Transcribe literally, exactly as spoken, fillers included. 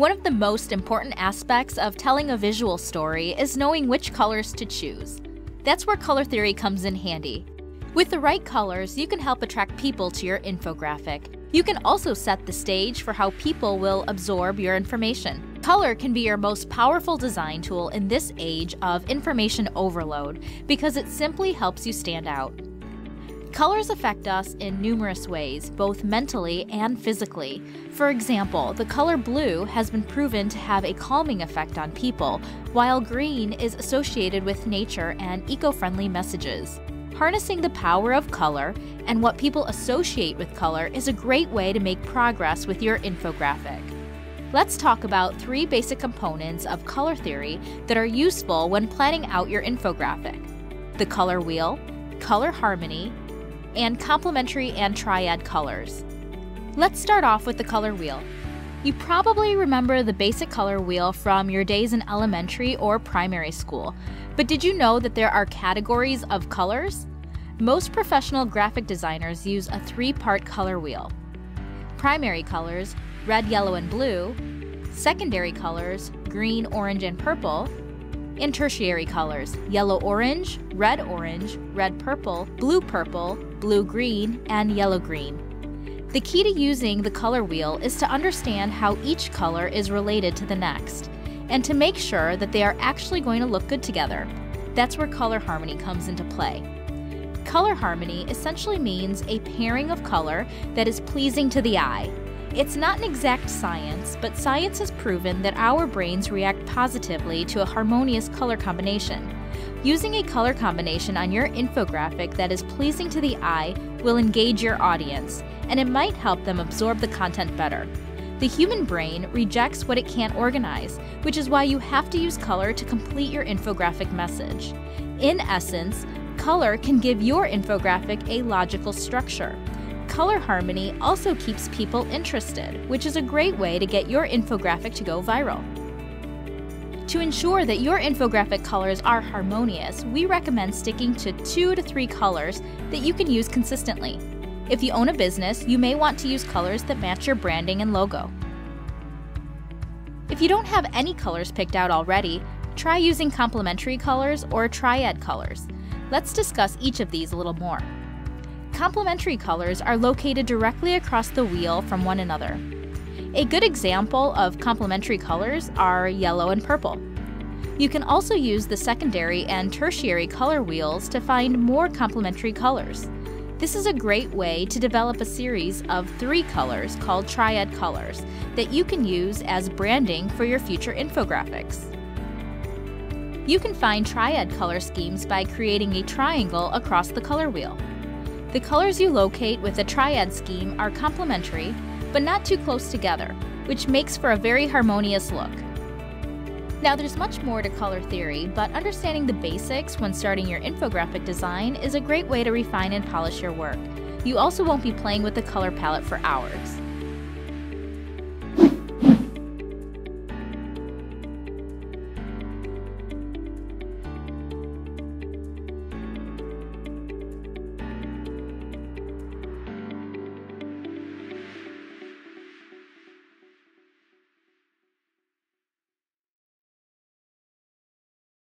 One of the most important aspects of telling a visual story is knowing which colors to choose. That's where color theory comes in handy. With the right colors, you can help attract people to your infographic. You can also set the stage for how people will absorb your information. Color can be your most powerful design tool in this age of information overload because it simply helps you stand out. Colors affect us in numerous ways, both mentally and physically. For example, the color blue has been proven to have a calming effect on people, while green is associated with nature and eco-friendly messages. Harnessing the power of color and what people associate with color is a great way to make progress with your infographic. Let's talk about three basic components of color theory that are useful when planning out your infographic: the color wheel, color harmony, and complementary and triad colors. Let's start off with the color wheel. You probably remember the basic color wheel from your days in elementary or primary school, but did you know that there are categories of colors? Most professional graphic designers use a three-part color wheel. Primary colors, red, yellow, and blue, secondary colors, green, orange, and purple, and tertiary colors, yellow-orange, red-orange, red-purple, blue-purple, blue-green, and yellow-green. The key to using the color wheel is to understand how each color is related to the next, and to make sure that they are actually going to look good together. That's where color harmony comes into play. Color harmony essentially means a pairing of color that is pleasing to the eye. It's not an exact science, but science has proven that our brains react positively to a harmonious color combination. Using a color combination on your infographic that is pleasing to the eye will engage your audience, and it might help them absorb the content better. The human brain rejects what it can't organize, which is why you have to use color to complete your infographic message. In essence, color can give your infographic a logical structure. Color harmony also keeps people interested, which is a great way to get your infographic to go viral. To ensure that your infographic colors are harmonious, we recommend sticking to two to three colors that you can use consistently. If you own a business, you may want to use colors that match your branding and logo. If you don't have any colors picked out already, try using complementary colors or triad colors. Let's discuss each of these a little more. Complementary colors are located directly across the wheel from one another. A good example of complementary colors are yellow and purple. You can also use the secondary and tertiary color wheels to find more complementary colors. This is a great way to develop a series of three colors called triad colors that you can use as branding for your future infographics. You can find triad color schemes by creating a triangle across the color wheel. The colors you locate with a triad scheme are complementary, but not too close together, which makes for a very harmonious look. Now, there's much more to color theory, but understanding the basics when starting your infographic design is a great way to refine and polish your work. You also won't be playing with the color palette for hours.